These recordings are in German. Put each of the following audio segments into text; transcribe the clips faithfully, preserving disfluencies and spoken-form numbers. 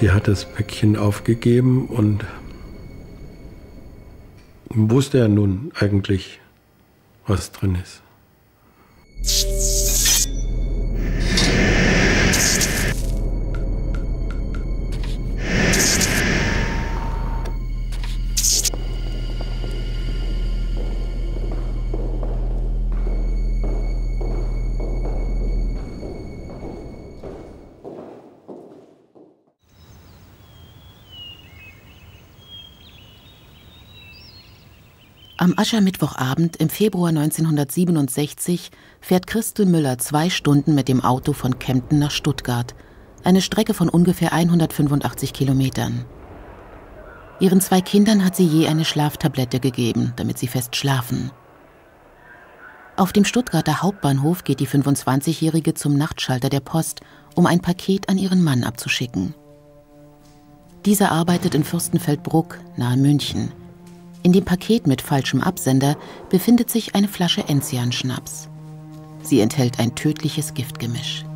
Sie hat das Päckchen aufgegeben und wusste ja nun eigentlich, was drin ist. Am Aschermittwochabend im Februar neunzehnhundertsiebenundsechzig fährt Christel Müller zwei Stunden mit dem Auto von Kempten nach Stuttgart, eine Strecke von ungefähr hundertfünfundachtzig Kilometern. Ihren zwei Kindern hat sie je eine Schlaftablette gegeben, damit sie fest schlafen. Auf dem Stuttgarter Hauptbahnhof geht die fünfundzwanzigjährige zum Nachtschalter der Post, um ein Paket an ihren Mann abzuschicken. Dieser arbeitet in Fürstenfeldbruck, nahe München. In dem Paket mit falschem Absender befindet sich eine Flasche Enzianschnaps. Sie enthält ein tödliches Giftgemisch.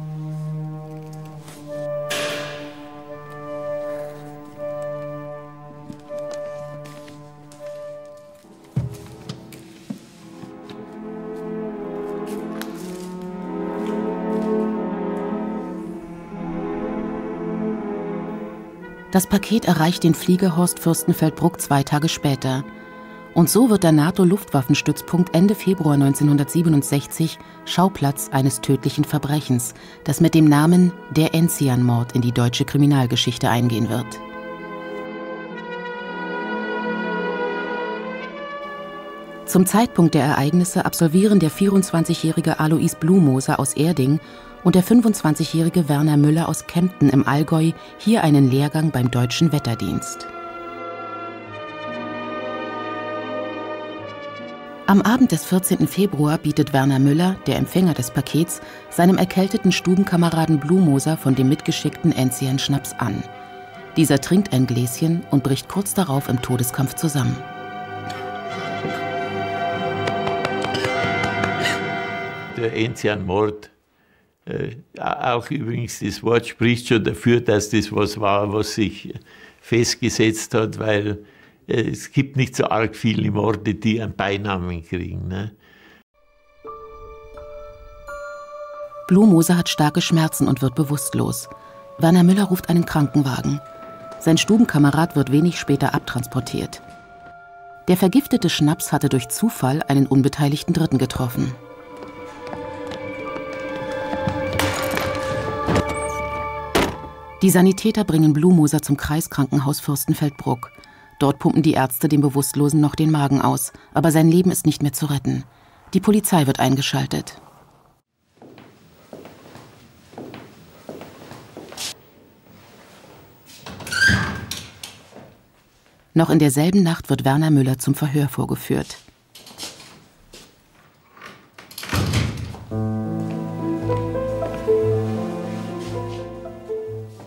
Das Paket erreicht den Fliegerhorst Fürstenfeldbruck zwei Tage später. Und so wird der NATO-Luftwaffenstützpunkt Ende Februar neunzehnhundertsiebenundsechzig Schauplatz eines tödlichen Verbrechens, das mit dem Namen der Enzian-Mord in die deutsche Kriminalgeschichte eingehen wird. Zum Zeitpunkt der Ereignisse absolvieren der vierundzwanzigjährige Alois Blumoser aus Erding und der fünfundzwanzigjährige Werner Müller aus Kempten im Allgäu hier einen Lehrgang beim Deutschen Wetterdienst. Am Abend des vierzehnten Februar bietet Werner Müller, der Empfänger des Pakets, seinem erkälteten Stubenkameraden Blumoser von dem mitgeschickten Enzian-Schnaps an. Dieser trinkt ein Gläschen und bricht kurz darauf im Todeskampf zusammen. Der Enzian-Mord. Auch übrigens, das Wort spricht schon dafür, dass das was war, was sich festgesetzt hat, weil es gibt nicht so arg viele Morde, die einen Beinamen kriegen. Ne? Blumoser hat starke Schmerzen und wird bewusstlos. Werner Müller ruft einen Krankenwagen. Sein Stubenkamerad wird wenig später abtransportiert. Der vergiftete Schnaps hatte durch Zufall einen unbeteiligten Dritten getroffen. Die Sanitäter bringen Blumoser zum Kreiskrankenhaus Fürstenfeldbruck. Dort pumpen die Ärzte dem Bewusstlosen noch den Magen aus, aber sein Leben ist nicht mehr zu retten. Die Polizei wird eingeschaltet. Noch in derselben Nacht wird Werner Müller zum Verhör vorgeführt.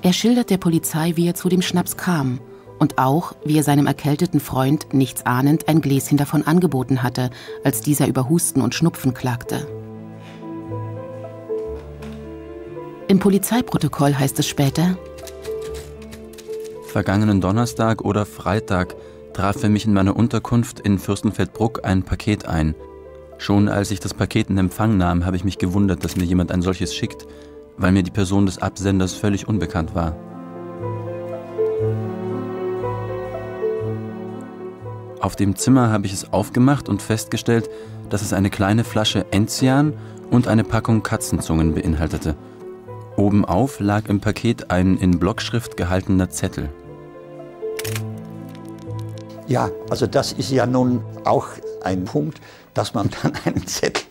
Er schildert der Polizei, wie er zu dem Schnaps kam und auch, wie er seinem erkälteten Freund, nichts ahnend, ein Gläschen davon angeboten hatte, als dieser über Husten und Schnupfen klagte. Im Polizeiprotokoll heißt es später: Vergangenen Donnerstag oder Freitag traf für mich in meiner Unterkunft in Fürstenfeldbruck ein Paket ein. Schon als ich das Paket in Empfang nahm, habe ich mich gewundert, dass mir jemand ein solches schickt, weil mir die Person des Absenders völlig unbekannt war. Auf dem Zimmer habe ich es aufgemacht und festgestellt, dass es eine kleine Flasche Enzian und eine Packung Katzenzungen beinhaltete. Obenauf lag im Paket ein in Blockschrift gehaltener Zettel. Ja, also das ist ja nun auch ein Punkt, dass man dann einen Zettel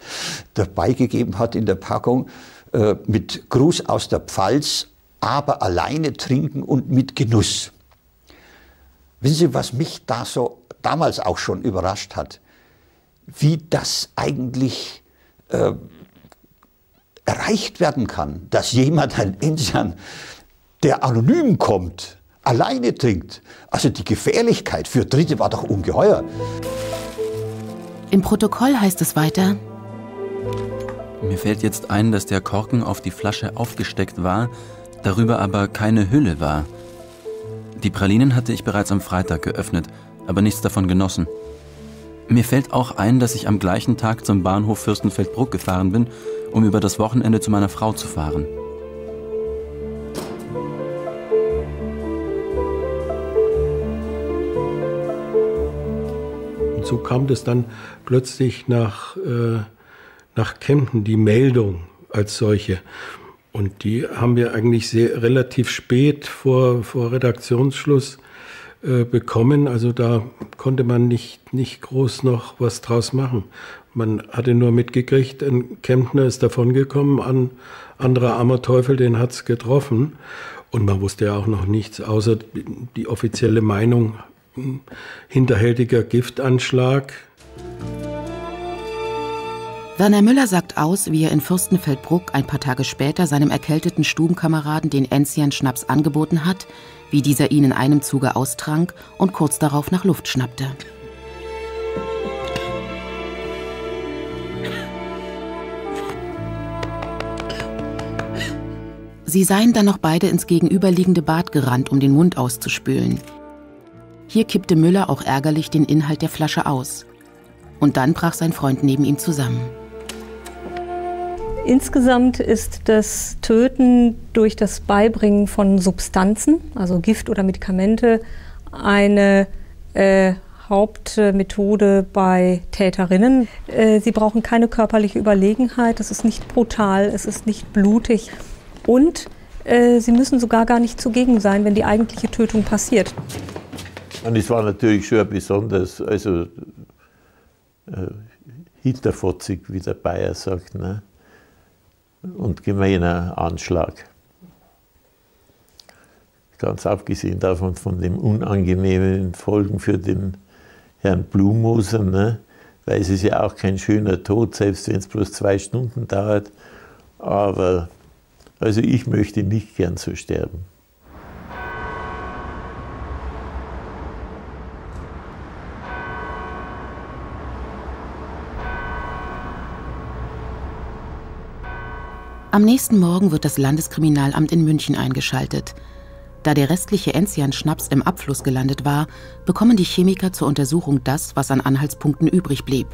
dabei gegeben hat in der Packung, mit Gruß aus der Pfalz, aber alleine trinken und mit Genuss. Wissen Sie, was mich da so damals auch schon überrascht hat? Wie das eigentlich äh, erreicht werden kann, dass jemand, ein Enzian, der anonym kommt, alleine trinkt. Also die Gefährlichkeit für Dritte war doch ungeheuer. Im Protokoll heißt es weiter: Mir fällt jetzt ein, dass der Korken auf die Flasche aufgesteckt war, darüber aber keine Hülle war. Die Pralinen hatte ich bereits am Freitag geöffnet, aber nichts davon genossen. Mir fällt auch ein, dass ich am gleichen Tag zum Bahnhof Fürstenfeldbruck gefahren bin, um über das Wochenende zu meiner Frau zu fahren. Und so kam das dann plötzlich nach, äh, nach Kempten, die Meldung als solche. Und die haben wir eigentlich sehr, relativ spät vor, vor Redaktionsschluss bekommen, also da konnte man nicht, nicht groß noch was draus machen. Man hatte nur mitgekriegt, ein Kemptner ist davongekommen, ein anderer armer Teufel, den hat es getroffen. Und man wusste ja auch noch nichts, außer die offizielle Meinung, hinterhältiger Giftanschlag. Werner Müller sagt aus, wie er in Fürstenfeldbruck ein paar Tage später seinem erkälteten Stubenkameraden den Enzian-Schnaps angeboten hat, wie dieser ihn in einem Zuge austrank und kurz darauf nach Luft schnappte. Sie seien dann noch beide ins gegenüberliegende Bad gerannt, um den Mund auszuspülen. Hier kippte Müller auch ärgerlich den Inhalt der Flasche aus. Und dann brach sein Freund neben ihm zusammen. Insgesamt ist das Töten durch das Beibringen von Substanzen, also Gift oder Medikamente, eine äh, Hauptmethode bei Täterinnen. Äh, sie brauchen keine körperliche Überlegenheit, es ist nicht brutal, es ist nicht blutig und äh, sie müssen sogar gar nicht zugegen sein, wenn die eigentliche Tötung passiert. Und es war natürlich schon besonders, also äh, hinterfotzig, wie der Bayer sagt, ne? Und gemeiner Anschlag. Ganz abgesehen davon, von den unangenehmen Folgen für den Herrn Blumoser, ne? Weil es ist ja auch kein schöner Tod, selbst wenn es bloß zwei Stunden dauert. Aber also ich möchte nicht gern so sterben. Am nächsten Morgen wird das Landeskriminalamt in München eingeschaltet. Da der restliche Enzian-Schnaps im Abfluss gelandet war, bekommen die Chemiker zur Untersuchung das, was an Anhaltspunkten übrig blieb.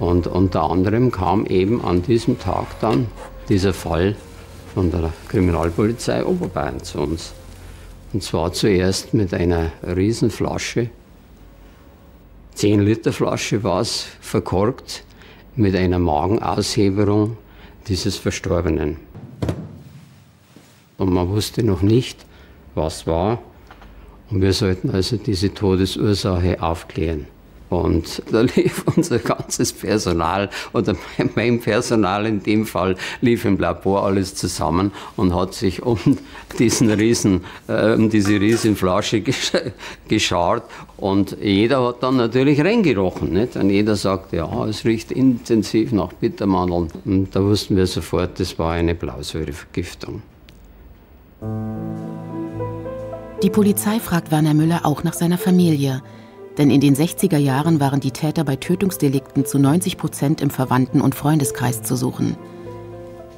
Und unter anderem kam eben an diesem Tag dann dieser Fall von der Kriminalpolizei Oberbayern zu uns. Und zwar zuerst mit einer Riesenflasche, zehn Liter Flasche war es, verkorkt, mit einer Magenaushebelung dieses Verstorbenen. Und man wusste noch nicht, was war. Und wir sollten also diese Todesursache aufklären. Und da lief unser ganzes Personal, oder mein Personal in dem Fall, lief im Labor alles zusammen und hat sich um, diesen Riesen, äh, um diese Riesenflasche gesch geschart. Und jeder hat dann natürlich reingerochen, nicht? Und jeder sagte, ja, es riecht intensiv nach Bittermandeln. Und da wussten wir sofort, das war eine Blausäurevergiftung. Die Polizei fragt Werner Müller auch nach seiner Familie. Denn in den sechziger Jahren waren die Täter bei Tötungsdelikten zu neunzig Prozent im Verwandten- und Freundeskreis zu suchen.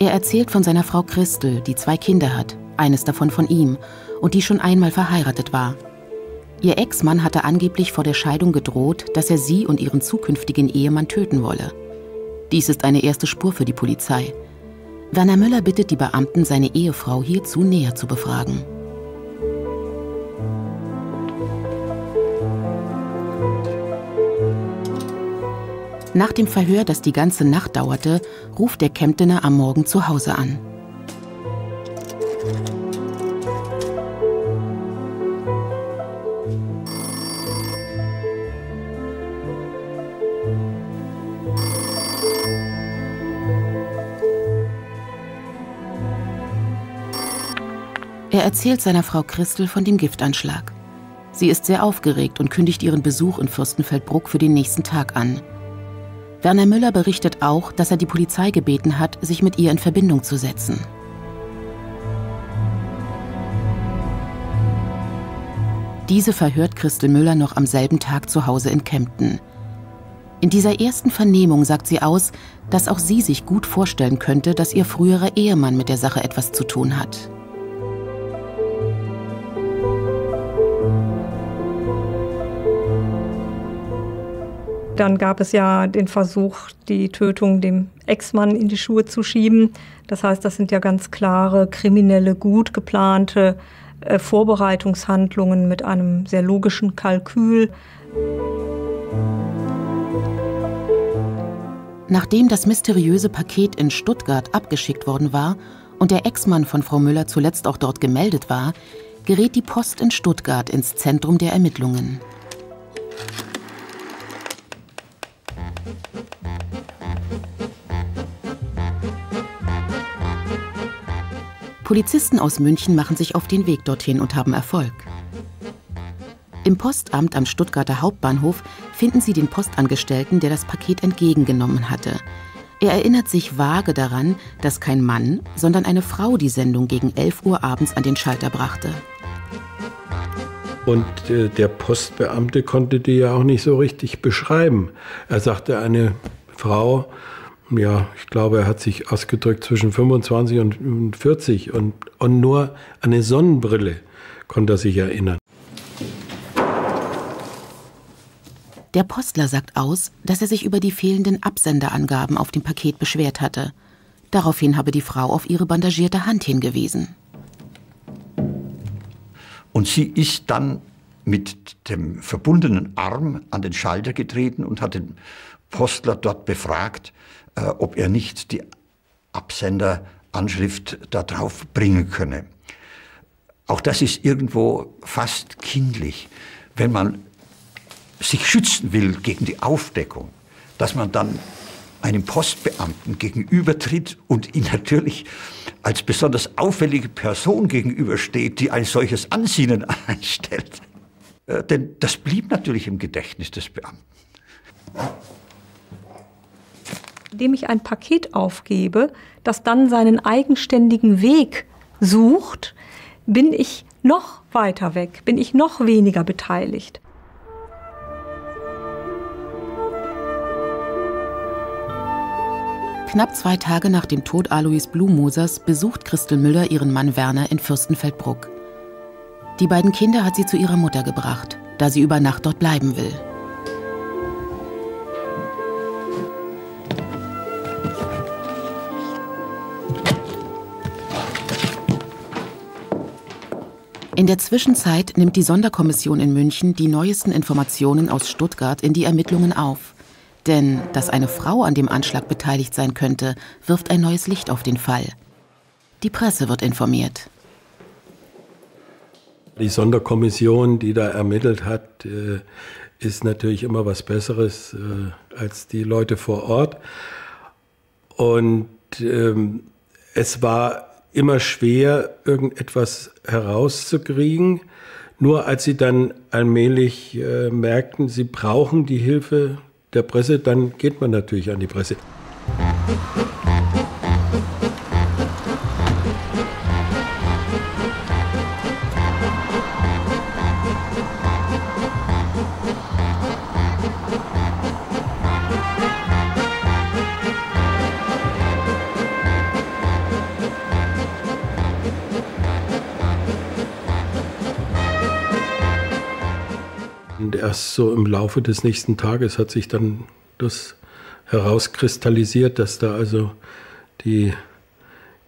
Er erzählt von seiner Frau Christel, die zwei Kinder hat, eines davon von ihm, und die schon einmal verheiratet war. Ihr Ex-Mann hatte angeblich vor der Scheidung gedroht, dass er sie und ihren zukünftigen Ehemann töten wolle. Dies ist eine erste Spur für die Polizei. Werner Müller bittet die Beamten, seine Ehefrau hierzu näher zu befragen. Nach dem Verhör, das die ganze Nacht dauerte, ruft der Kemptener am Morgen zu Hause an. Er erzählt seiner Frau Christel von dem Giftanschlag. Sie ist sehr aufgeregt und kündigt ihren Besuch in Fürstenfeldbruck für den nächsten Tag an. Werner Müller berichtet auch, dass er die Polizei gebeten hat, sich mit ihr in Verbindung zu setzen. Diese verhört Christel Müller noch am selben Tag zu Hause in Kempten. In dieser ersten Vernehmung sagt sie aus, dass auch sie sich gut vorstellen könnte, dass ihr früherer Ehemann mit der Sache etwas zu tun hat. Dann gab es ja den Versuch, die Tötung dem Ex-Mann in die Schuhe zu schieben. Das heißt, das sind ja ganz klare, kriminelle, gut geplante äh, Vorbereitungshandlungen mit einem sehr logischen Kalkül. Nachdem das mysteriöse Paket in Stuttgart abgeschickt worden war und der Ex-Mann von Frau Müller zuletzt auch dort gemeldet war, gerät die Post in Stuttgart ins Zentrum der Ermittlungen. Polizisten aus München machen sich auf den Weg dorthin und haben Erfolg. Im Postamt am Stuttgarter Hauptbahnhof finden sie den Postangestellten, der das Paket entgegengenommen hatte. Er erinnert sich vage daran, dass kein Mann, sondern eine Frau die Sendung gegen elf Uhr abends an den Schalter brachte. Und äh, der Postbeamte konnte die ja auch nicht so richtig beschreiben. Er sagte, eine Frau, ja, ich glaube, er hat sich ausgedrückt zwischen fünfundzwanzig und vierzig. Und, und nur an eine Sonnenbrille konnte er sich erinnern. Der Postler sagt aus, dass er sich über die fehlenden Absenderangaben auf dem Paket beschwert hatte. Daraufhin habe die Frau auf ihre bandagierte Hand hingewiesen. Und sie ist dann mit dem verbundenen Arm an den Schalter getreten und hat den Postler dort befragt, äh, ob er nicht die Absenderanschrift da drauf bringen könne. Auch das ist irgendwo fast kindlich, wenn man sich schützen will gegen die Aufdeckung, dass man dann einem Postbeamten gegenübertritt und ihn natürlich als besonders auffällige Person gegenübersteht, die ein solches Ansinnen einstellt. Äh, denn das blieb natürlich im Gedächtnis des Beamten. Indem ich ein Paket aufgebe, das dann seinen eigenständigen Weg sucht, bin ich noch weiter weg, bin ich noch weniger beteiligt. Knapp zwei Tage nach dem Tod Alois Blumosers besucht Christel Müller ihren Mann Werner in Fürstenfeldbruck. Die beiden Kinder hat sie zu ihrer Mutter gebracht, da sie über Nacht dort bleiben will. In der Zwischenzeit nimmt die Sonderkommission in München die neuesten Informationen aus Stuttgart in die Ermittlungen auf. Denn, dass eine Frau an dem Anschlag beteiligt sein könnte, wirft ein neues Licht auf den Fall. Die Presse wird informiert. Die Sonderkommission, die da ermittelt hat, ist natürlich immer was Besseres als die Leute vor Ort. Und es war immer schwer, irgendetwas herauszukriegen. Nur als sie dann allmählich merkten, sie brauchen die Hilfe der Presse, dann geht man natürlich an die Presse. Und erst so im Laufe des nächsten Tages hat sich dann das herauskristallisiert, dass da also die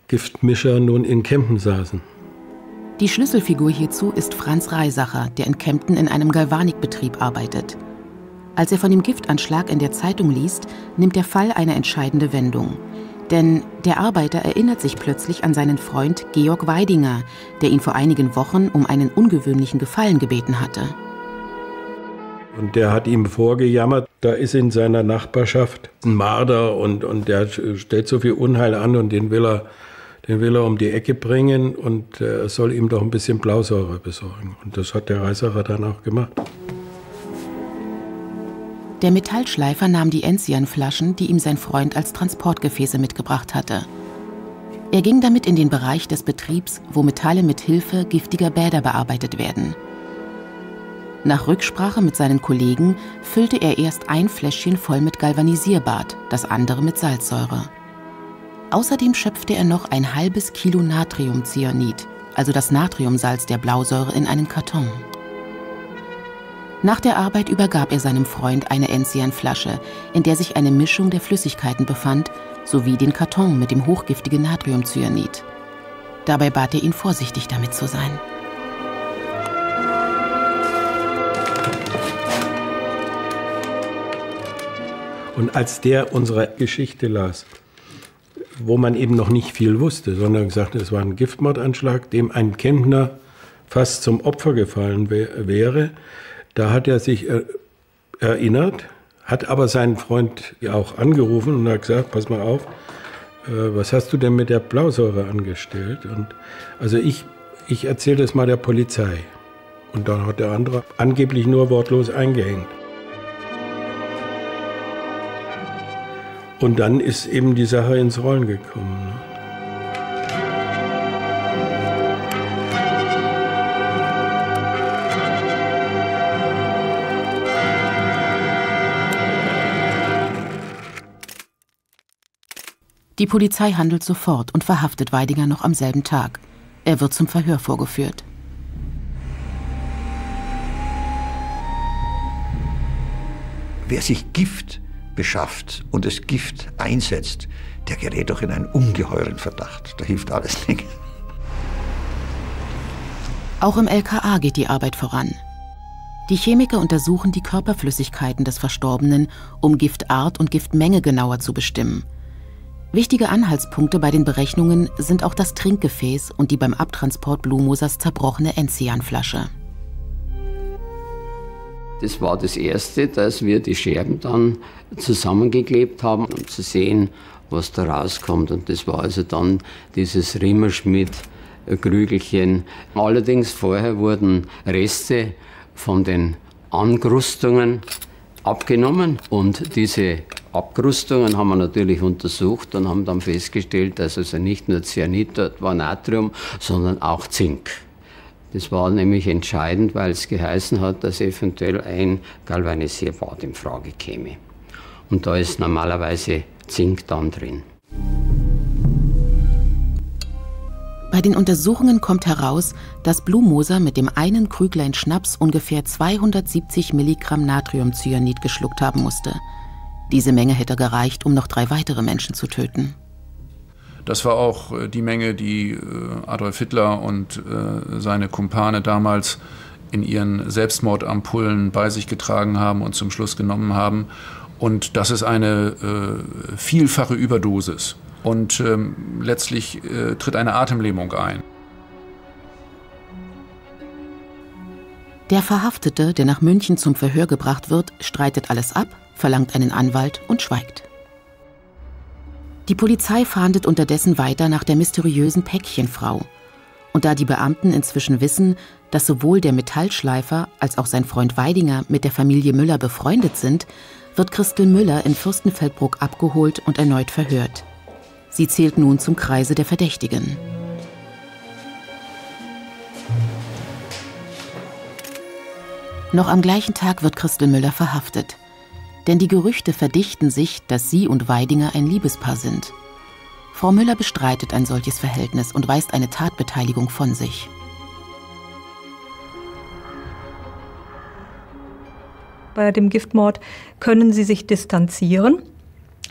Giftmischer nun in Kempten saßen. Die Schlüsselfigur hierzu ist Franz Reisacher, der in Kempten in einem Galvanikbetrieb arbeitet. Als er von dem Giftanschlag in der Zeitung liest, nimmt der Fall eine entscheidende Wendung. Denn der Arbeiter erinnert sich plötzlich an seinen Freund Georg Weidinger, der ihn vor einigen Wochen um einen ungewöhnlichen Gefallen gebeten hatte. Und der hat ihm vorgejammert, da ist in seiner Nachbarschaft ein Marder und, und der stellt so viel Unheil an und den will er, den will er um die Ecke bringen und er soll ihm doch ein bisschen Blausäure besorgen. Und das hat der Reisacher dann auch gemacht. Der Metallschleifer nahm die Enzianflaschen, die ihm sein Freund als Transportgefäße mitgebracht hatte. Er ging damit in den Bereich des Betriebs, wo Metalle mit Hilfe giftiger Bäder bearbeitet werden. Nach Rücksprache mit seinen Kollegen füllte er erst ein Fläschchen voll mit Galvanisierbad, das andere mit Salzsäure. Außerdem schöpfte er noch ein halbes Kilo Natriumcyanid, also das Natriumsalz der Blausäure, in einen Karton. Nach der Arbeit übergab er seinem Freund eine Enzianflasche, in der sich eine Mischung der Flüssigkeiten befand, sowie den Karton mit dem hochgiftigen Natriumcyanid. Dabei bat er ihn, vorsichtig damit zu sein. Und als der unsere Geschichte las, wo man eben noch nicht viel wusste, sondern gesagt, es war ein Giftmordanschlag, dem ein Kemptner fast zum Opfer gefallen wär, wäre, da hat er sich er, erinnert, hat aber seinen Freund ja auch angerufen und hat gesagt, pass mal auf, äh, was hast du denn mit der Blausäure angestellt? Und also ich, ich erzähle das mal der Polizei. Und dann hat der andere angeblich nur wortlos eingehängt. Und dann ist eben die Sache ins Rollen gekommen. Die Polizei handelt sofort und verhaftet Weidinger noch am selben Tag. Er wird zum Verhör vorgeführt. Wer sich Gift beschafft und das Gift einsetzt, der gerät doch in einen ungeheuren Verdacht. Da hilft alles nichts. Auch im L K A geht die Arbeit voran. Die Chemiker untersuchen die Körperflüssigkeiten des Verstorbenen, um Giftart und Giftmenge genauer zu bestimmen. Wichtige Anhaltspunkte bei den Berechnungen sind auch das Trinkgefäß und die beim Abtransport Blumosers zerbrochene Enzianflasche. Das war das Erste, dass wir die Scherben dann zusammengeklebt haben, um zu sehen, was da rauskommt. Und das war also dann dieses Riemerschmidt-Krügelchen. Allerdings vorher wurden Reste von den Ankrustungen abgenommen und diese Abkrustungen haben wir natürlich untersucht und haben dann festgestellt, dass also nicht nur Cyanid dort war, Natrium, sondern auch Zink. Das war nämlich entscheidend, weil es geheißen hat, dass eventuell ein Galvanisierbad in Frage käme. Und da ist normalerweise Zink dann drin. Bei den Untersuchungen kommt heraus, dass Blumoser mit dem einen Krüglein Schnaps ungefähr zweihundertsiebzig Milligramm Natriumcyanid geschluckt haben musste. Diese Menge hätte gereicht, um noch drei weitere Menschen zu töten. Das war auch die Menge, die Adolf Hitler und seine Kumpane damals in ihren Selbstmordampullen bei sich getragen haben und zum Schluss genommen haben. Und das ist eine äh, vielfache Überdosis. Und ähm, letztlich äh, tritt eine Atemlähmung ein. Der Verhaftete, der nach München zum Verhör gebracht wird, streitet alles ab, verlangt einen Anwalt und schweigt. Die Polizei fahndet unterdessen weiter nach der mysteriösen Päckchenfrau. Und da die Beamten inzwischen wissen, dass sowohl der Metallschleifer als auch sein Freund Weidinger mit der Familie Müller befreundet sind, wird Christel Müller in Fürstenfeldbruck abgeholt und erneut verhört. Sie zählt nun zum Kreise der Verdächtigen. Noch am gleichen Tag wird Christel Müller verhaftet. Denn die Gerüchte verdichten sich, dass sie und Weidinger ein Liebespaar sind. Frau Müller bestreitet ein solches Verhältnis und weist eine Tatbeteiligung von sich. Bei dem Giftmord können sie sich distanzieren.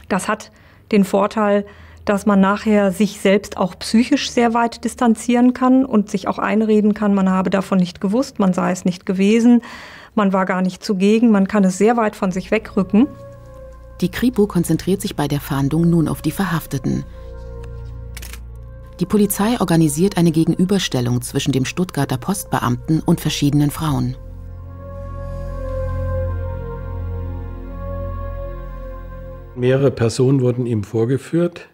Das hat den Vorteil, dass man nachher sich selbst auch psychisch sehr weit distanzieren kann und sich auch einreden kann, man habe davon nicht gewusst, man sei es nicht gewesen. Man war gar nicht zugegen, man kann es sehr weit von sich wegrücken. Die Kripo konzentriert sich bei der Fahndung nun auf die Verhafteten. Die Polizei organisiert eine Gegenüberstellung zwischen dem Stuttgarter Postbeamten und verschiedenen Frauen. Mehrere Personen wurden ihm vorgeführt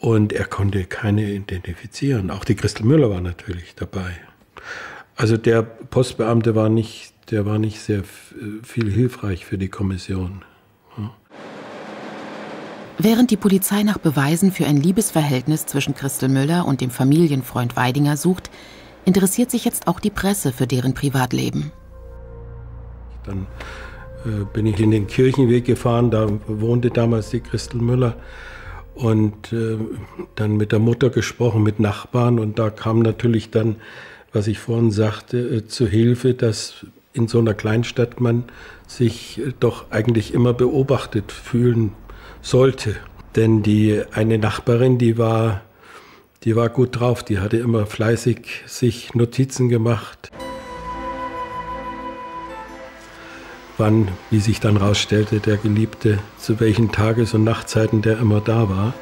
und er konnte keine identifizieren. Auch die Christel Müller war natürlich dabei. Also der Postbeamte war nicht, der war nicht sehr viel hilfreich für die Kommission. Ja. Während die Polizei nach Beweisen für ein Liebesverhältnis zwischen Christel Müller und dem Familienfreund Weidinger sucht, interessiert sich jetzt auch die Presse für deren Privatleben. Dann äh, bin ich in den Kirchenweg gefahren, da wohnte damals die Christel Müller. Und äh, dann mit der Mutter gesprochen, mit Nachbarn und da kam natürlich dann, was ich vorhin sagte, zu Hilfe, dass in so einer Kleinstadt man sich doch eigentlich immer beobachtet fühlen sollte. Denn die eine Nachbarin, die war, die war gut drauf, die hatte immer fleißig sich Notizen gemacht. Wann, wie sich dann rausstellte, der Geliebte, zu welchen Tages- und Nachtzeiten der immer da war.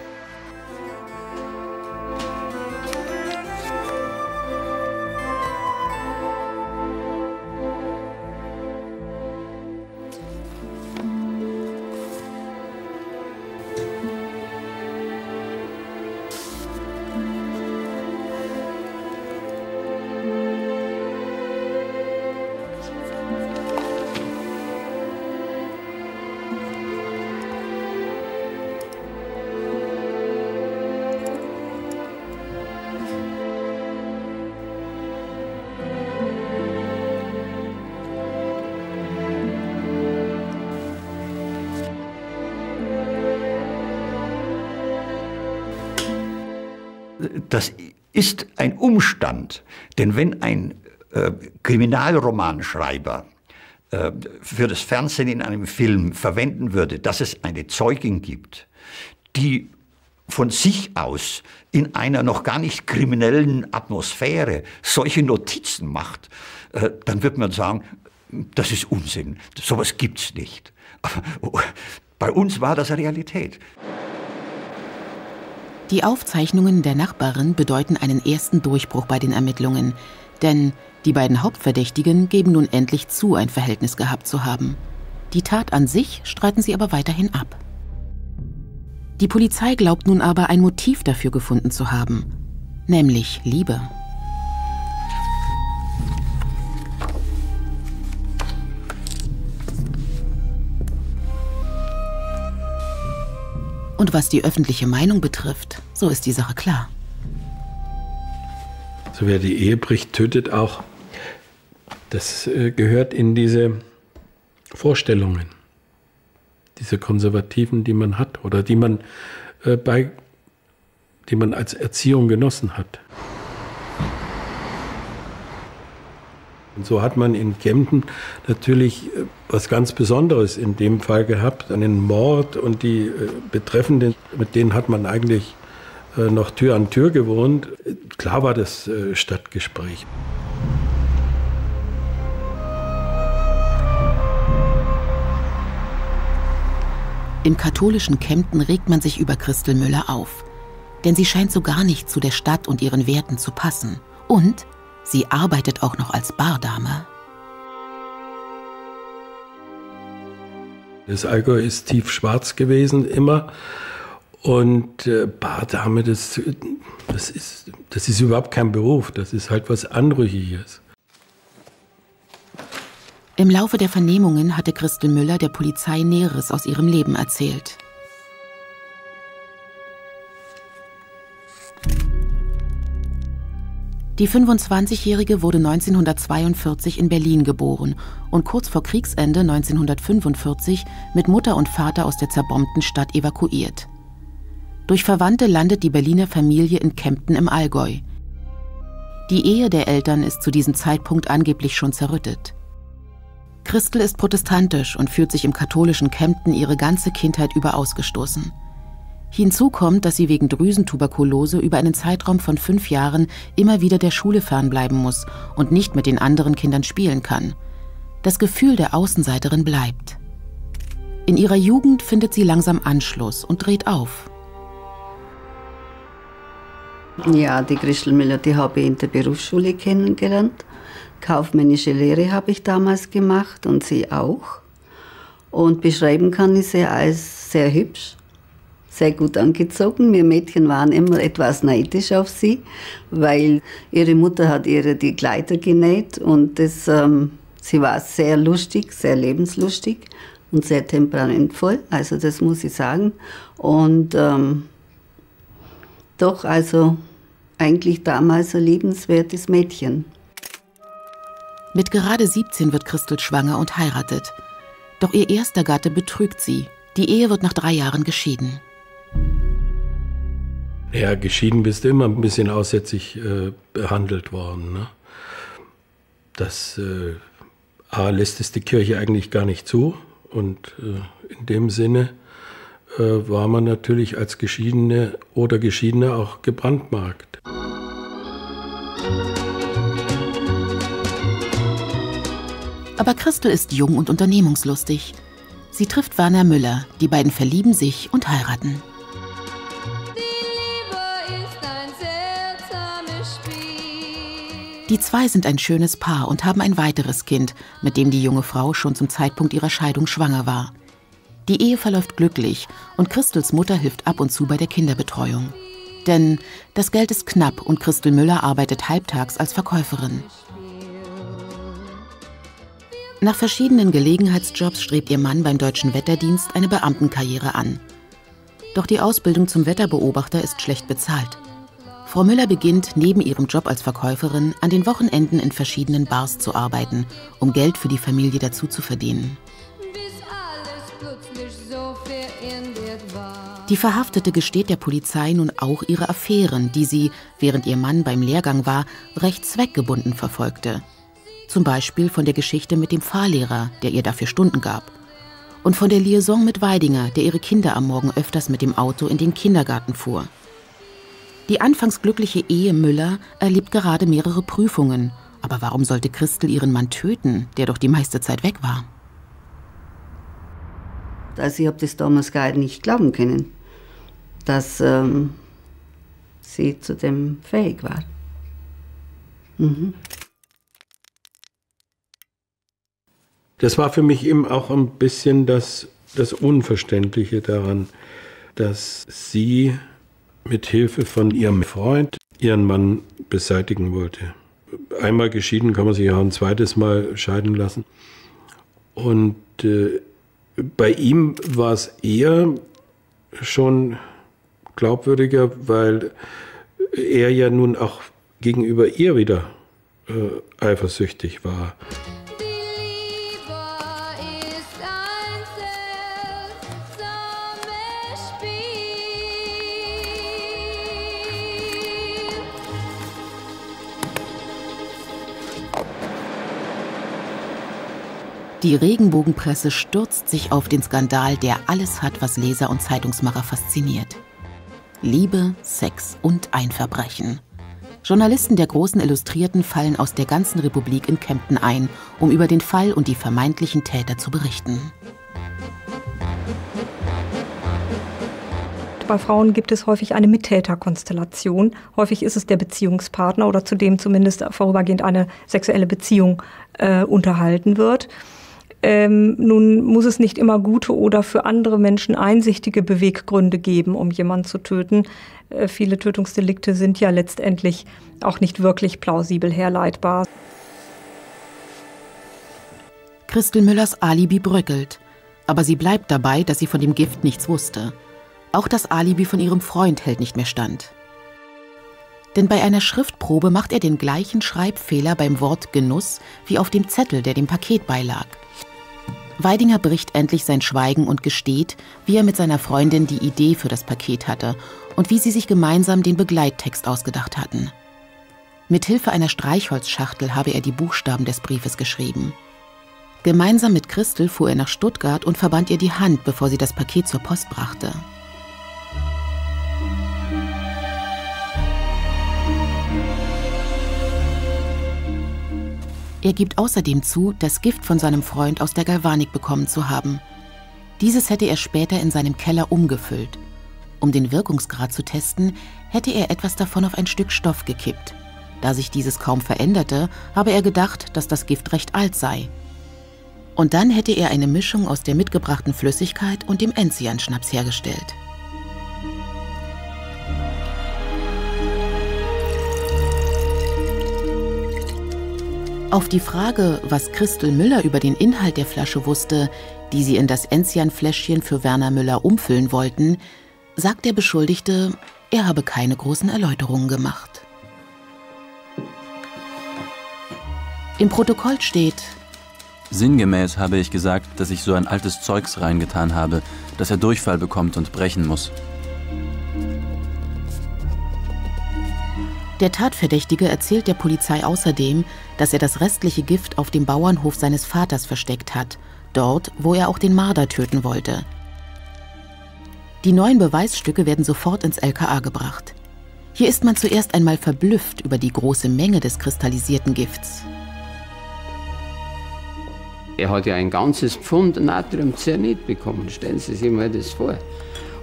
Das ist ein Umstand, denn wenn ein äh, Kriminalromanschreiber äh, für das Fernsehen in einem Film verwenden würde, dass es eine Zeugin gibt, die von sich aus in einer noch gar nicht kriminellen Atmosphäre solche Notizen macht, äh, dann wird man sagen, das ist Unsinn, sowas gibt's nicht. Aber bei uns war das Realität. Die Aufzeichnungen der Nachbarin bedeuten einen ersten Durchbruch bei den Ermittlungen. Denn die beiden Hauptverdächtigen geben nun endlich zu, ein Verhältnis gehabt zu haben. Die Tat an sich streiten sie aber weiterhin ab. Die Polizei glaubt nun aber, ein Motiv dafür gefunden zu haben. Nämlich Liebe. Und was die öffentliche Meinung betrifft, so ist die Sache klar. Also wer die Ehe bricht, tötet auch. Das äh, gehört in diese Vorstellungen, diese konservativen, die man hat oder die man, äh, bei, die man als Erziehung genossen hat. Und so hat man in Kempten natürlich was ganz Besonderes in dem Fall gehabt, einen Mord, und die Betreffenden, mit denen hat man eigentlich noch Tür an Tür gewohnt. Klar war das Stadtgespräch. Im katholischen Kempten regt man sich über Christel Müller auf, denn sie scheint so gar nicht zu der Stadt und ihren Werten zu passen. Und sie arbeitet auch noch als Bardame. Das Allgäu ist tiefschwarz gewesen immer. Und äh, Bardame, das, das, ist, das ist überhaupt kein Beruf. Das ist halt was Anrüchiges. Im Laufe der Vernehmungen hatte Christel Müller der Polizei Näheres aus ihrem Leben erzählt. Die fünfundzwanzigjährige wurde neunzehnhundertzweiundvierzig in Berlin geboren und kurz vor Kriegsende neunzehnhundertfünfundvierzig mit Mutter und Vater aus der zerbombten Stadt evakuiert. Durch Verwandte landet die Berliner Familie in Kempten im Allgäu. Die Ehe der Eltern ist zu diesem Zeitpunkt angeblich schon zerrüttet. Christel ist protestantisch und fühlt sich im katholischen Kempten ihre ganze Kindheit über ausgestoßen. Hinzu kommt, dass sie wegen Drüsentuberkulose über einen Zeitraum von fünf Jahren immer wieder der Schule fernbleiben muss und nicht mit den anderen Kindern spielen kann. Das Gefühl der Außenseiterin bleibt. In ihrer Jugend findet sie langsam Anschluss und dreht auf. Ja, die Christel Müller, die habe ich in der Berufsschule kennengelernt. Kaufmännische Lehre habe ich damals gemacht und sie auch. Und beschreiben kann ich sie als sehr hübsch. Sehr gut angezogen. Wir Mädchen waren immer etwas neidisch auf sie, weil ihre Mutter hat ihr die Kleider genäht und das, ähm, sie war sehr lustig, sehr lebenslustig und sehr temperamentvoll, also das muss ich sagen. Und ähm, doch, also eigentlich damals ein liebenswertes Mädchen. Mit gerade siebzehn wird Christel schwanger und heiratet. Doch ihr erster Gatte betrügt sie. Die Ehe wird nach drei Jahren geschieden. Ja, geschieden bist du immer ein bisschen aussätzlich äh, behandelt worden, ne? Das äh, A, lässt es die Kirche eigentlich gar nicht zu. Und äh, in dem Sinne äh, war man natürlich als Geschiedene oder Geschiedene auch gebrandmarkt. Aber Christel ist jung und unternehmungslustig. Sie trifft Werner Müller. Die beiden verlieben sich und heiraten. Die zwei sind ein schönes Paar und haben ein weiteres Kind, mit dem die junge Frau schon zum Zeitpunkt ihrer Scheidung schwanger war. Die Ehe verläuft glücklich und Christels Mutter hilft ab und zu bei der Kinderbetreuung. Denn das Geld ist knapp und Christel Müller arbeitet halbtags als Verkäuferin. Nach verschiedenen Gelegenheitsjobs strebt ihr Mann beim Deutschen Wetterdienst eine Beamtenkarriere an. Doch die Ausbildung zum Wetterbeobachter ist schlecht bezahlt. Frau Müller beginnt, neben ihrem Job als Verkäuferin, an den Wochenenden in verschiedenen Bars zu arbeiten, um Geld für die Familie dazu zu verdienen. Die Verhaftete gesteht der Polizei nun auch ihre Affären, die sie, während ihr Mann beim Lehrgang war, recht zweckgebunden verfolgte. Zum Beispiel von der Geschichte mit dem Fahrlehrer, der ihr dafür Stunden gab. Und von der Liaison mit Weidinger, der ihre Kinder am Morgen öfters mit dem Auto in den Kindergarten fuhr. Die anfangs glückliche Ehe Müller erlebt gerade mehrere Prüfungen. Aber warum sollte Christel ihren Mann töten, der doch die meiste Zeit weg war? Also ich habe das damals gar nicht glauben können, dass ähm, sie zu dem fähig war. Mhm. Das war für mich eben auch ein bisschen das, das Unverständliche daran, dass sie mit Hilfe von ihrem Freund ihren Mann beseitigen wollte. Einmal geschieden kann man sich ja ein zweites Mal scheiden lassen. Und äh, bei ihm war es eher schon glaubwürdiger, weil er ja nun auch gegenüber ihr wieder äh, eifersüchtig war. Die Regenbogenpresse stürzt sich auf den Skandal, der alles hat, was Leser und Zeitungsmacher fasziniert. Liebe, Sex und ein Verbrechen. Journalisten der großen Illustrierten fallen aus der ganzen Republik in Kempten ein, um über den Fall und die vermeintlichen Täter zu berichten. Bei Frauen gibt es häufig eine Mittäterkonstellation. Häufig ist es der Beziehungspartner oder zu dem zumindest vorübergehend eine sexuelle Beziehung äh, unterhalten wird. Ähm, nun muss es nicht immer gute oder für andere Menschen einsichtige Beweggründe geben, um jemanden zu töten. Äh, viele Tötungsdelikte sind ja letztendlich auch nicht wirklich plausibel herleitbar. Christel Müllers Alibi bröckelt. Aber sie bleibt dabei, dass sie von dem Gift nichts wusste. Auch das Alibi von ihrem Freund hält nicht mehr stand. Denn bei einer Schriftprobe macht er den gleichen Schreibfehler beim Wort Genuss wie auf dem Zettel, der dem Paket beilag. Weidinger bricht endlich sein Schweigen und gesteht, wie er mit seiner Freundin die Idee für das Paket hatte und wie sie sich gemeinsam den Begleittext ausgedacht hatten. Mithilfe einer Streichholzschachtel habe er die Buchstaben des Briefes geschrieben. Gemeinsam mit Christel fuhr er nach Stuttgart und verband ihr die Hand, bevor sie das Paket zur Post brachte. Er gibt außerdem zu, das Gift von seinem Freund aus der Galvanik bekommen zu haben. Dieses hätte er später in seinem Keller umgefüllt. Um den Wirkungsgrad zu testen, hätte er etwas davon auf ein Stück Stoff gekippt. Da sich dieses kaum veränderte, habe er gedacht, dass das Gift recht alt sei. Und dann hätte er eine Mischung aus der mitgebrachten Flüssigkeit und dem Enzianschnaps hergestellt. Auf die Frage, was Christel Müller über den Inhalt der Flasche wusste, die sie in das Enzian-Fläschchen für Werner Müller umfüllen wollten, sagt der Beschuldigte, er habe keine großen Erläuterungen gemacht. Im Protokoll steht: Sinngemäß habe ich gesagt, dass ich so ein altes Zeugs reingetan habe, dass er Durchfall bekommt und brechen muss. Der Tatverdächtige erzählt der Polizei außerdem, dass er das restliche Gift auf dem Bauernhof seines Vaters versteckt hat, dort, wo er auch den Marder töten wollte. Die neuen Beweisstücke werden sofort ins L K A gebracht. Hier ist man zuerst einmal verblüfft über die große Menge des kristallisierten Gifts. Er hat ja ein ganzes Pfund Natriumcyanid bekommen, stellen Sie sich mal das vor.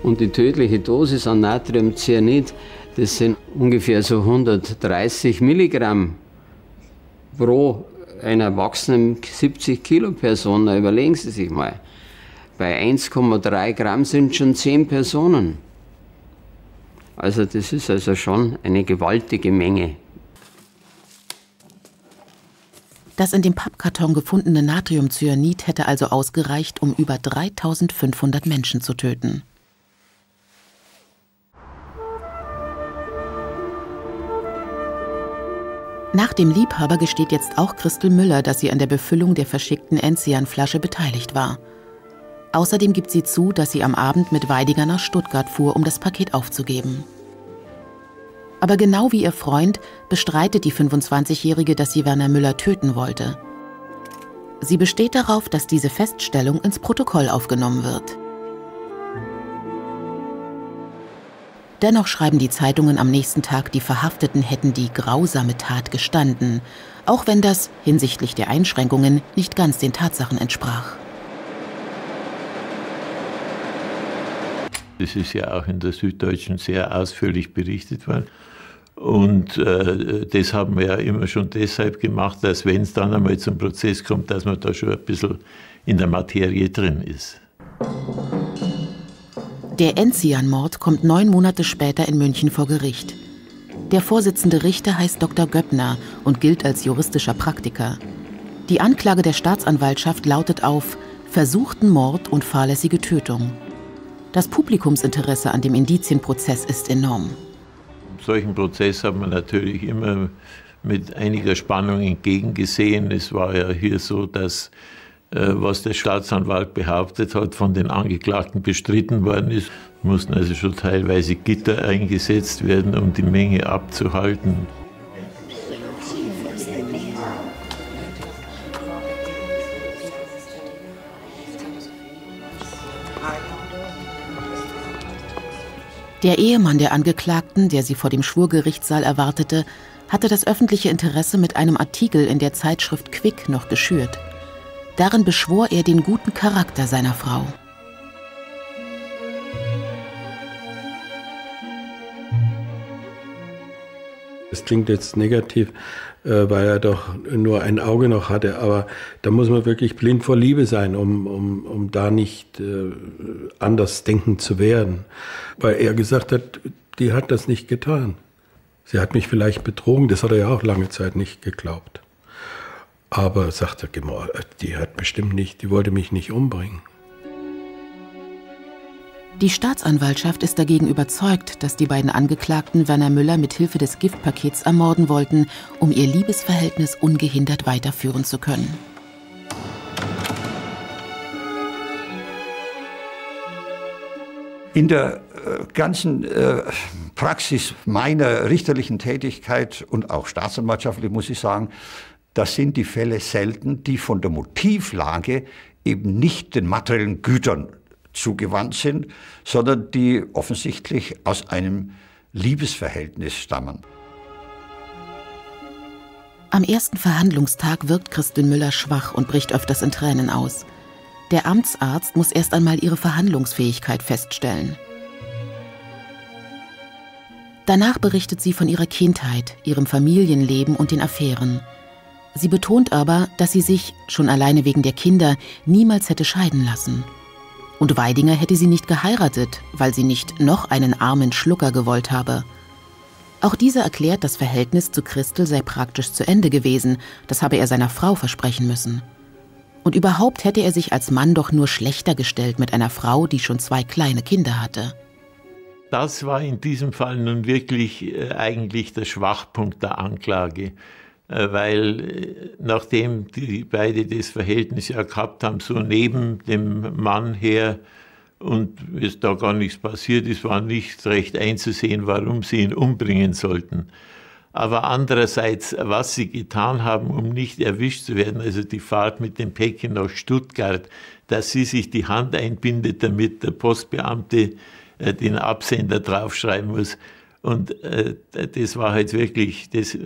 Und die tödliche Dosis an Natriumcyanid, das sind ungefähr so hundertdreißig Milligramm pro einer erwachsenen siebzig Kilo Person. Da überlegen Sie sich mal. Bei eins Komma drei Gramm sind schon zehn Personen. Also das ist also schon eine gewaltige Menge. Das in dem Pappkarton gefundene Natriumcyanid hätte also ausgereicht, um über dreitausendfünfhundert Menschen zu töten. Nach dem Liebhaber gesteht jetzt auch Christel Müller, dass sie an der Befüllung der verschickten Enzian-Flasche beteiligt war. Außerdem gibt sie zu, dass sie am Abend mit Weidinger nach Stuttgart fuhr, um das Paket aufzugeben. Aber genau wie ihr Freund bestreitet die fünfundzwanzigjährige, dass sie Werner Müller töten wollte. Sie besteht darauf, dass diese Feststellung ins Protokoll aufgenommen wird. Dennoch schreiben die Zeitungen am nächsten Tag, die Verhafteten hätten die grausame Tat gestanden, auch wenn das hinsichtlich der Einschränkungen nicht ganz den Tatsachen entsprach. Das ist ja auch in der Süddeutschen sehr ausführlich berichtet worden. Und äh, das haben wir ja immer schon deshalb gemacht, dass wenn es dann einmal zum Prozess kommt, dass man da schon ein bisschen in der Materie drin ist. Der Enzian-Mord kommt neun Monate später in München vor Gericht. Der vorsitzende Richter heißt Doktor Göppner und gilt als juristischer Praktiker. Die Anklage der Staatsanwaltschaft lautet auf versuchten Mord und fahrlässige Tötung. Das Publikumsinteresse an dem Indizienprozess ist enorm. Im solchen Prozess hat man natürlich immer mit einiger Spannung entgegengesehen. Es war ja hier so, dass was der Staatsanwalt behauptet hat, von den Angeklagten bestritten worden ist. Mussten also schon teilweise Gitter eingesetzt werden, um die Menge abzuhalten. Der Ehemann der Angeklagten, der sie vor dem Schwurgerichtssaal erwartete, hatte das öffentliche Interesse mit einem Artikel in der Zeitschrift Quick noch geschürt. Darin beschwor er den guten Charakter seiner Frau. Das klingt jetzt negativ, weil er doch nur ein Auge noch hatte, aber da muss man wirklich blind vor Liebe sein, um, um, um da nicht anders denken zu werden. Weil er gesagt hat, die hat das nicht getan. Sie hat mich vielleicht betrogen, das hat er ja auch lange Zeit nicht geglaubt. Aber, sagt er, die hat bestimmt nicht, die wollte mich nicht umbringen. Die Staatsanwaltschaft ist dagegen überzeugt, dass die beiden Angeklagten Werner Müller mithilfe des Giftpakets ermorden wollten, um ihr Liebesverhältnis ungehindert weiterführen zu können. In der äh, ganzen äh, Praxis meiner richterlichen Tätigkeit und auch staatsanwaltschaftlich muss ich sagen, das sind die Fälle selten, die von der Motivlage eben nicht den materiellen Gütern zugewandt sind, sondern die offensichtlich aus einem Liebesverhältnis stammen. Am ersten Verhandlungstag wirkt Christel Müller schwach und bricht öfters in Tränen aus. Der Amtsarzt muss erst einmal ihre Verhandlungsfähigkeit feststellen. Danach berichtet sie von ihrer Kindheit, ihrem Familienleben und den Affären. Sie betont aber, dass sie sich, schon alleine wegen der Kinder, niemals hätte scheiden lassen. Und Weidinger hätte sie nicht geheiratet, weil sie nicht noch einen armen Schlucker gewollt habe. Auch dieser erklärt, das Verhältnis zu Christel sei praktisch zu Ende gewesen, das habe er seiner Frau versprechen müssen. Und überhaupt hätte er sich als Mann doch nur schlechter gestellt mit einer Frau, die schon zwei kleine Kinder hatte. Das war in diesem Fall nun wirklich äh, eigentlich der Schwachpunkt der Anklage. Weil nachdem die beide das Verhältnis ja gehabt haben, so neben dem Mann her und es da gar nichts passiert ist, war nicht recht einzusehen, warum sie ihn umbringen sollten. Aber andererseits, was sie getan haben, um nicht erwischt zu werden, also die Fahrt mit dem Päckchen nach Stuttgart, dass sie sich die Hand einbindet, damit der Postbeamte äh, den Absender draufschreiben muss. Und äh, das war halt wirklich, das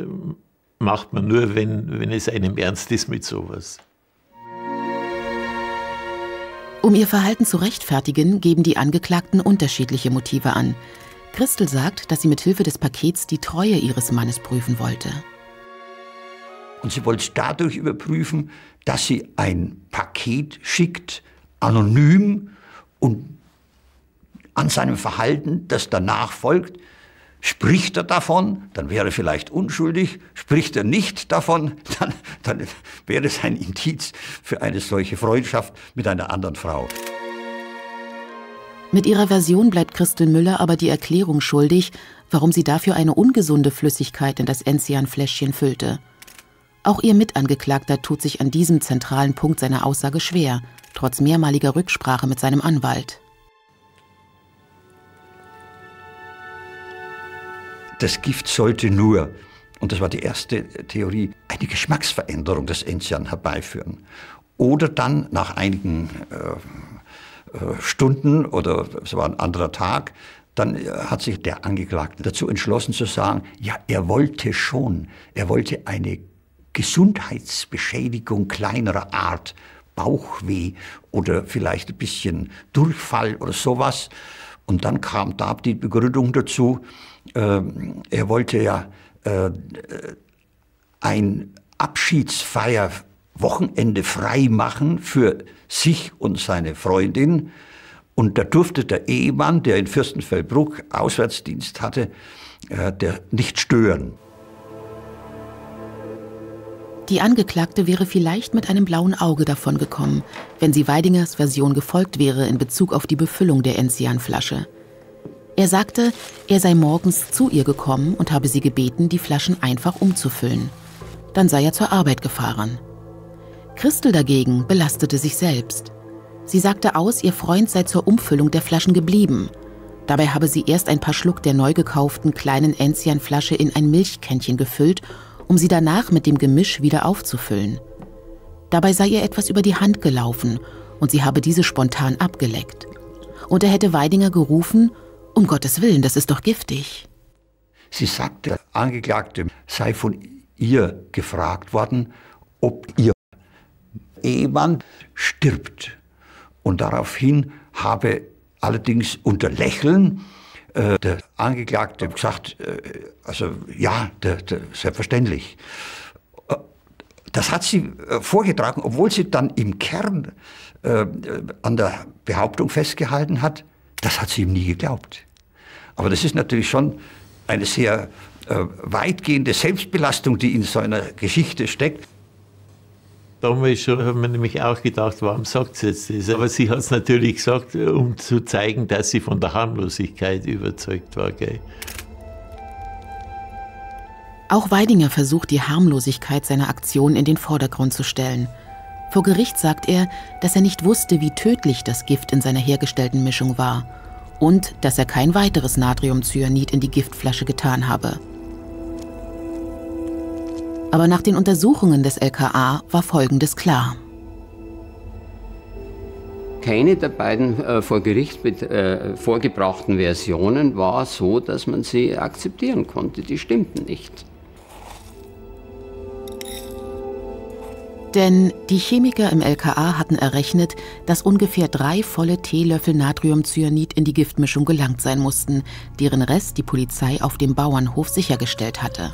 macht man nur, wenn, wenn es einem ernst ist mit sowas. Um ihr Verhalten zu rechtfertigen, geben die Angeklagten unterschiedliche Motive an. Christel sagt, dass sie mit Hilfe des Pakets die Treue ihres Mannes prüfen wollte. Und sie wollte es dadurch überprüfen, dass sie ein Paket schickt, anonym, und an seinem Verhalten, das danach folgt, spricht er davon, dann wäre er vielleicht unschuldig, spricht er nicht davon, dann, dann wäre es ein Indiz für eine solche Freundschaft mit einer anderen Frau. Mit ihrer Version bleibt Christel Müller aber die Erklärung schuldig, warum sie dafür eine ungesunde Flüssigkeit in das Enzian-Fläschchen füllte. Auch ihr Mitangeklagter tut sich an diesem zentralen Punkt seiner Aussage schwer, trotz mehrmaliger Rücksprache mit seinem Anwalt. Das Gift sollte nur, und das war die erste Theorie, eine Geschmacksveränderung des Enzian herbeiführen. Oder dann nach einigen äh, Stunden oder es war ein anderer Tag, dann hat sich der Angeklagte dazu entschlossen zu sagen, ja, er wollte schon, er wollte eine Gesundheitsbeschädigung kleinerer Art, Bauchweh oder vielleicht ein bisschen Durchfall oder sowas. Und dann kam da die Begründung dazu, äh, er wollte ja äh, ein Abschiedsfeier Wochenende frei machen für sich und seine Freundin. Und da durfte der Ehemann, der in Fürstenfeldbruck Auswärtsdienst hatte, äh, der nicht stören. Die Angeklagte wäre vielleicht mit einem blauen Auge davongekommen, wenn sie Weidingers Version gefolgt wäre in Bezug auf die Befüllung der Enzianflasche. Er sagte, er sei morgens zu ihr gekommen und habe sie gebeten, die Flaschen einfach umzufüllen. Dann sei er zur Arbeit gefahren. Christel dagegen belastete sich selbst. Sie sagte aus, ihr Freund sei zur Umfüllung der Flaschen geblieben. Dabei habe sie erst ein paar Schluck der neu gekauften kleinen Enzianflasche in ein Milchkännchen gefüllt, um sie danach mit dem Gemisch wieder aufzufüllen. Dabei sei ihr etwas über die Hand gelaufen und sie habe diese spontan abgeleckt. Und er hätte Weidinger gerufen, um Gottes Willen, das ist doch giftig. Sie sagte, der Angeklagte sei von ihr gefragt worden, ob ihr Ehemann stirbt. Und daraufhin habe allerdings unter Lächeln äh, der Angeklagte gesagt, äh, also ja, der, der, selbstverständlich. Das hat sie äh, vorgetragen, obwohl sie dann im Kern äh, an der Behauptung festgehalten hat, das hat sie ihm nie geglaubt. Aber das ist natürlich schon eine sehr äh, weitgehende Selbstbelastung, die in so einer Geschichte steckt. Damals schon hat man nämlich auch gedacht, warum sagt sie jetzt das? Aber sie hat es natürlich gesagt, um zu zeigen, dass sie von der Harmlosigkeit überzeugt war. Gell? Auch Weidinger versucht, die Harmlosigkeit seiner Aktion in den Vordergrund zu stellen. Vor Gericht sagt er, dass er nicht wusste, wie tödlich das Gift in seiner hergestellten Mischung war und dass er kein weiteres Natriumcyanid in die Giftflasche getan habe. Aber nach den Untersuchungen des L K A war Folgendes klar. Keine der beiden äh, vor Gericht mit, äh, vorgebrachten Versionen war so, dass man sie akzeptieren konnte. Die stimmten nicht. Denn die Chemiker im L K A hatten errechnet, dass ungefähr drei volle Teelöffel Natriumcyanid in die Giftmischung gelangt sein mussten, deren Rest die Polizei auf dem Bauernhof sichergestellt hatte.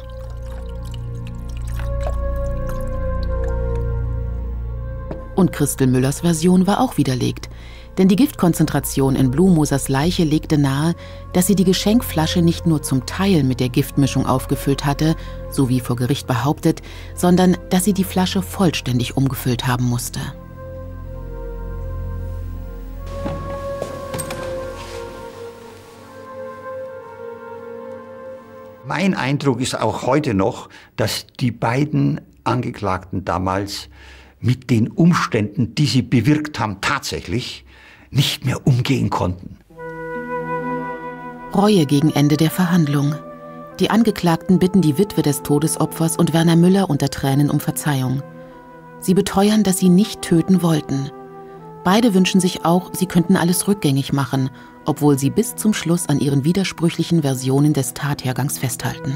Und Christel Müllers Version war auch widerlegt. Denn die Giftkonzentration in Blumosers Leiche legte nahe, dass sie die Geschenkflasche nicht nur zum Teil mit der Giftmischung aufgefüllt hatte, so wie vor Gericht behauptet, sondern dass sie die Flasche vollständig umgefüllt haben musste. Mein Eindruck ist auch heute noch, dass die beiden Angeklagten damals mit den Umständen, die sie bewirkt haben, tatsächlich nicht mehr umgehen konnten. Reue gegen Ende der Verhandlung. Die Angeklagten bitten die Witwe des Todesopfers und Werner Müller unter Tränen um Verzeihung. Sie beteuern, dass sie nicht töten wollten. Beide wünschen sich auch, sie könnten alles rückgängig machen, obwohl sie bis zum Schluss an ihren widersprüchlichen Versionen des Tathergangs festhalten.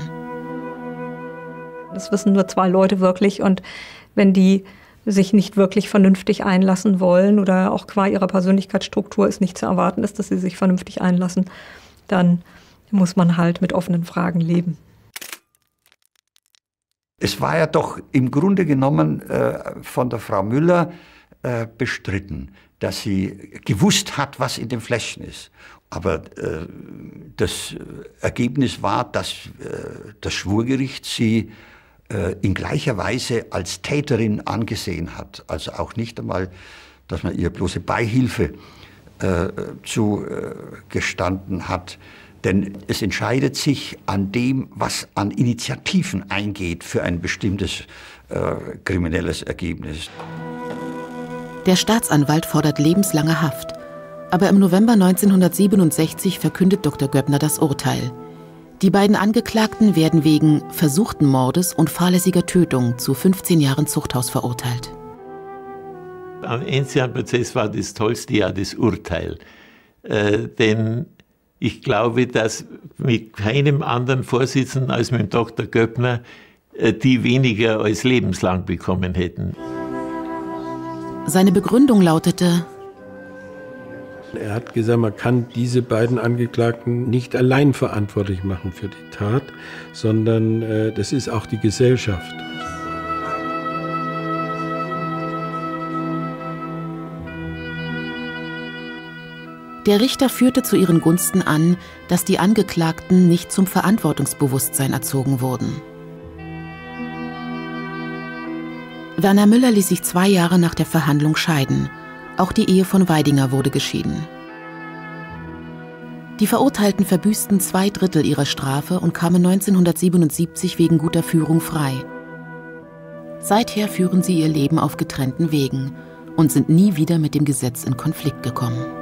Das wissen nur zwei Leute wirklich, und wenn die sich nicht wirklich vernünftig einlassen wollen oder auch qua ihrer Persönlichkeitsstruktur es nicht zu erwarten ist, dass sie sich vernünftig einlassen, dann muss man halt mit offenen Fragen leben. Es war ja doch im Grunde genommen äh, von der Frau Müller äh, bestritten, dass sie gewusst hat, was in dem Fläschchen ist. Aber äh, das Ergebnis war, dass äh, das Schwurgericht sie äh, in gleicher Weise als Täterin angesehen hat. Also auch nicht einmal, dass man ihr bloße Beihilfe äh, zugestanden hat. Denn es entscheidet sich an dem, was an Initiativen eingeht für ein bestimmtes äh, kriminelles Ergebnis. Der Staatsanwalt fordert lebenslange Haft. Aber im November neunzehnhundertsiebenundsechzig verkündet Doktor Göppner das Urteil. Die beiden Angeklagten werden wegen versuchten Mordes und fahrlässiger Tötung zu fünfzehn Jahren Zuchthaus verurteilt. Am Enzian-Prozess war das tollste Jahr das Urteil. Äh, denn ich glaube, dass mit keinem anderen Vorsitzenden als mit Doktor Göppner die weniger als lebenslang bekommen hätten. Seine Begründung lautete: Er hat gesagt, man kann diese beiden Angeklagten nicht allein verantwortlich machen für die Tat, sondern äh, das ist auch die Gesellschaft. Der Richter führte zu ihren Gunsten an, dass die Angeklagten nicht zum Verantwortungsbewusstsein erzogen wurden. Werner Müller ließ sich zwei Jahre nach der Verhandlung scheiden. Auch die Ehe von Weidinger wurde geschieden. Die Verurteilten verbüßten zwei Drittel ihrer Strafe und kamen neunzehnhundertsiebenundsiebzig wegen guter Führung frei. Seither führen sie ihr Leben auf getrennten Wegen und sind nie wieder mit dem Gesetz in Konflikt gekommen.